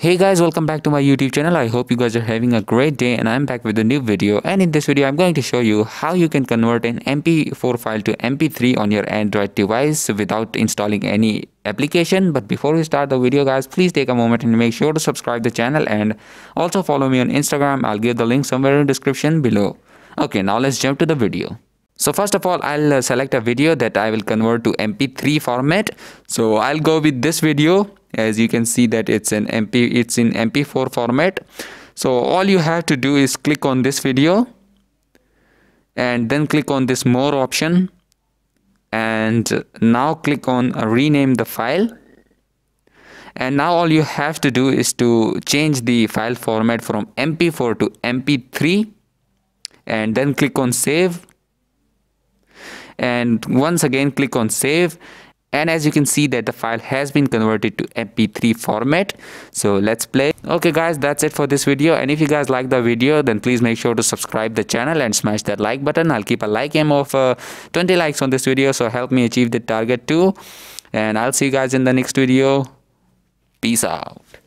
Hey guys, welcome back to my YouTube channel. I hope you guys are having a great day, and I'm back with a new video. And in this video, I'm going to show you how you can convert an MP4 file to MP3 on your Android device without installing any application. But before we start the video guys, please take a moment and make sure to subscribe the channel and also follow me on Instagram. I'll give the link somewhere in the description below. Okay, now let's jump to the video. So first of all, I'll select a video that I will convert to MP3 format. So I'll go with this video. As you can see that it's in MP4 format. So all you have to do is click on this video and then click on this more option, and now click on rename the file. And now all you have to do is to change the file format from MP4 to MP3 and then click on save. And once again click on save, and as you can see that the file has been converted to MP3 format. So let's play. Okay guys, that's it for this video, and if you guys like the video then please make sure to subscribe the channel and smash that like button. I'll keep a like aim of 20 likes on this video, so help me achieve the target too, and I'll see you guys in the next video. Peace out.